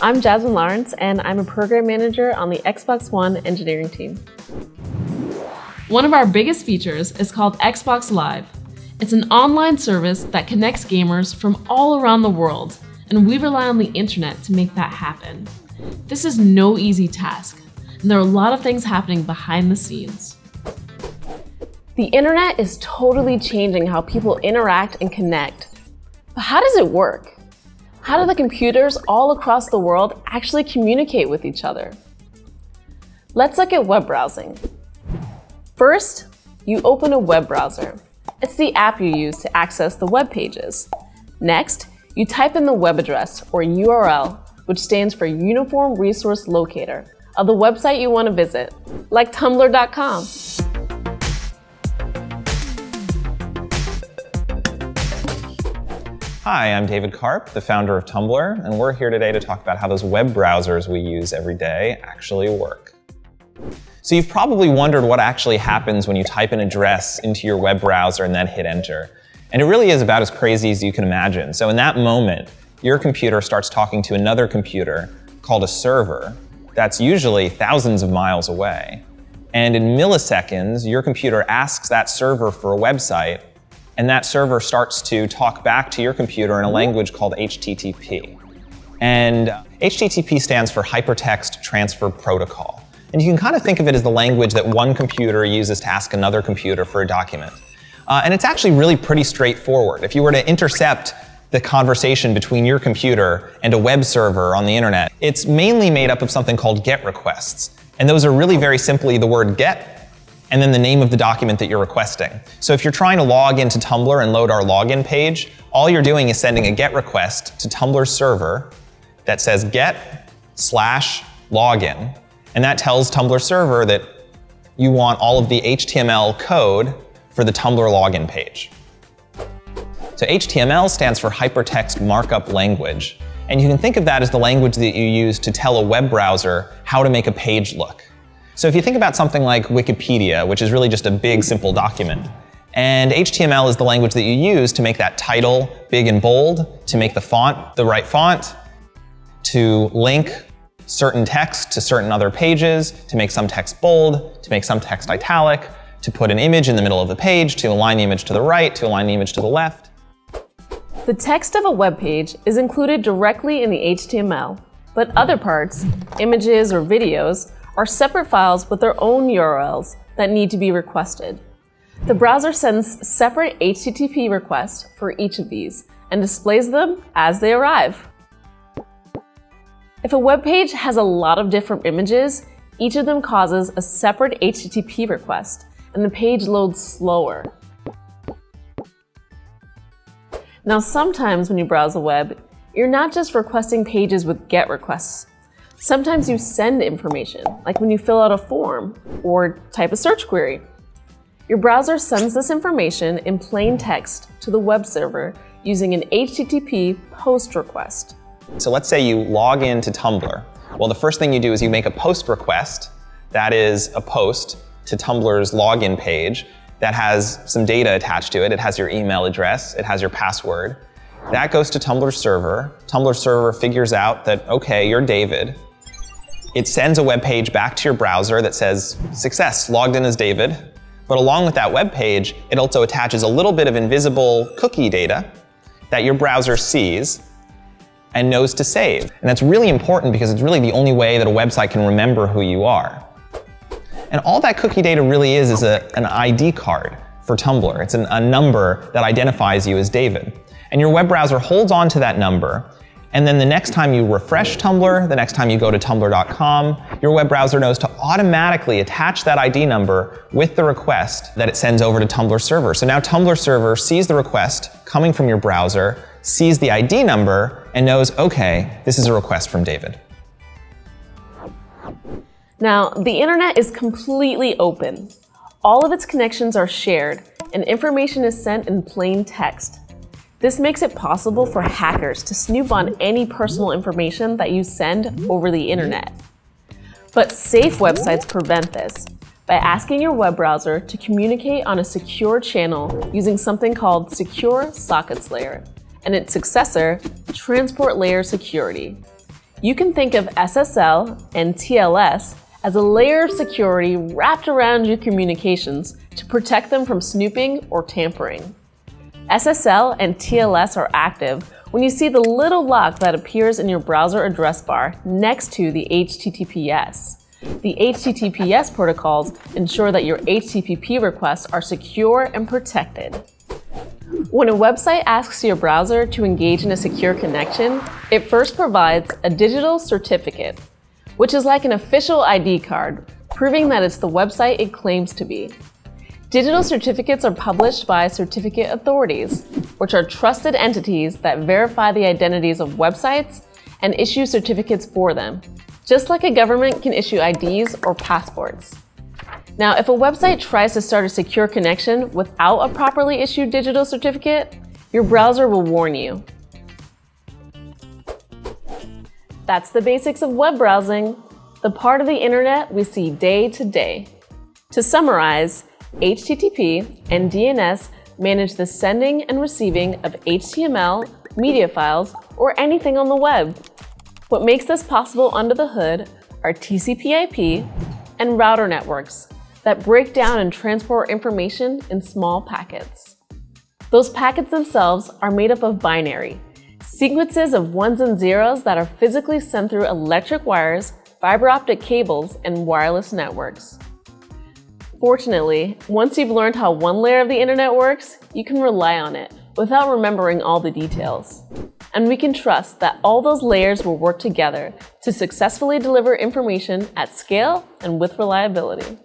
I'm Jasmine Lawrence, and I'm a program manager on the Xbox One engineering team. One of our biggest features is called Xbox Live. It's an online service that connects gamers from all around the world, and we rely on the internet to make that happen. This is no easy task, and there are a lot of things happening behind the scenes. The internet is totally changing how people interact and connect. But how does it work? How do the computers all across the world actually communicate with each other? Let's look at web browsing. First, you open a web browser. It's the app you use to access the web pages. Next, you type in the web address, or URL, which stands for Uniform Resource Locator, of the website you want to visit, like Tumblr.com. Hi, I'm David Karp, the founder of Tumblr, and we're here today to talk about how those web browsers we use every day actually work. So you've probably wondered what actually happens when you type an address into your web browser and then hit enter. And it really is about as crazy as you can imagine. So in that moment, your computer starts talking to another computer called a server that's usually thousands of miles away. And in milliseconds, your computer asks that server for a website, and that server starts to talk back to your computer in a language called HTTP. And HTTP stands for Hypertext Transfer Protocol. And you can kind of think of it as the language that one computer uses to ask another computer for a document. And it's actually really pretty straightforward. If you were to intercept the conversation between your computer and a web server on the internet, it's mainly made up of something called GET requests. And those are really very simply the word GET and then the name of the document that you're requesting. So if you're trying to log into Tumblr and load our login page, all you're doing is sending a GET request to Tumblr's server that says get/login. And that tells Tumblr server that you want all of the HTML code for the Tumblr login page. So HTML stands for Hypertext Markup Language. And you can think of that as the language that you use to tell a web browser how to make a page look. So if you think about something like Wikipedia, which is really just a big, simple document, and HTML is the language that you use to make that title big and bold, to make the font the right font, to link certain text to certain other pages, to make some text bold, to make some text italic, to put an image in the middle of the page, to align the image to the right, to align the image to the left. The text of a web page is included directly in the HTML, but other parts, images or videos, are separate files with their own URLs that need to be requested. The browser sends separate HTTP requests for each of these and displays them as they arrive. If a web page has a lot of different images, each of them causes a separate HTTP request, and the page loads slower. Now, sometimes when you browse the web, you're not just requesting pages with GET requests. Sometimes you send information, like when you fill out a form or type a search query. Your browser sends this information in plain text to the web server using an HTTP POST request. So let's say you log in to Tumblr. Well, the first thing you do is you make a POST request. That is a post to Tumblr's login page that has some data attached to it. It has your email address. It has your password. That goes to Tumblr's server. Tumblr's server figures out that, okay, you're David. It sends a web page back to your browser that says, success, logged in as David. But along with that web page, it also attaches a little bit of invisible cookie data that your browser sees and knows to save. And that's really important because it's really the only way that a website can remember who you are. And all that cookie data really is an ID card for Tumblr. It's a number that identifies you as David. And your web browser holds on to that number. And then the next time you refresh Tumblr, the next time you go to Tumblr.com, your web browser knows to automatically attach that ID number with the request that it sends over to Tumblr server. So now Tumblr server sees the request coming from your browser, sees the ID number, and knows, okay, this is a request from David. Now, the internet is completely open. All of its connections are shared, and information is sent in plain text. This makes it possible for hackers to snoop on any personal information that you send over the internet. But safe websites prevent this. by asking your web browser to communicate on a secure channel using something called Secure Sockets Layer and its successor, Transport Layer Security. You can think of SSL and TLS as a layer of security wrapped around your communications to protect them from snooping or tampering. SSL and TLS are active when you see the little lock that appears in your browser address bar next to the HTTPS. The HTTPS protocols ensure that your HTTP requests are secure and protected. When a website asks your browser to engage in a secure connection, it first provides a digital certificate, which is like an official ID card, proving that it's the website it claims to be. Digital certificates are published by certificate authorities, which are trusted entities that verify the identities of websites and issue certificates for them, just like a government can issue IDs or passports. Now, if a website tries to start a secure connection without a properly issued digital certificate, your browser will warn you. That's the basics of web browsing, the part of the internet we see day to day. To summarize, HTTP and DNS manage the sending and receiving of HTML, media files, or anything on the web. What makes this possible under the hood are TCP/IP and router networks that break down and transport information in small packets. Those packets themselves are made up of binary, sequences of ones and zeros that are physically sent through electric wires, fiber optic cables, and wireless networks. Fortunately, once you've learned how one layer of the internet works, you can rely on it without remembering all the details. And we can trust that all those layers will work together to successfully deliver information at scale and with reliability.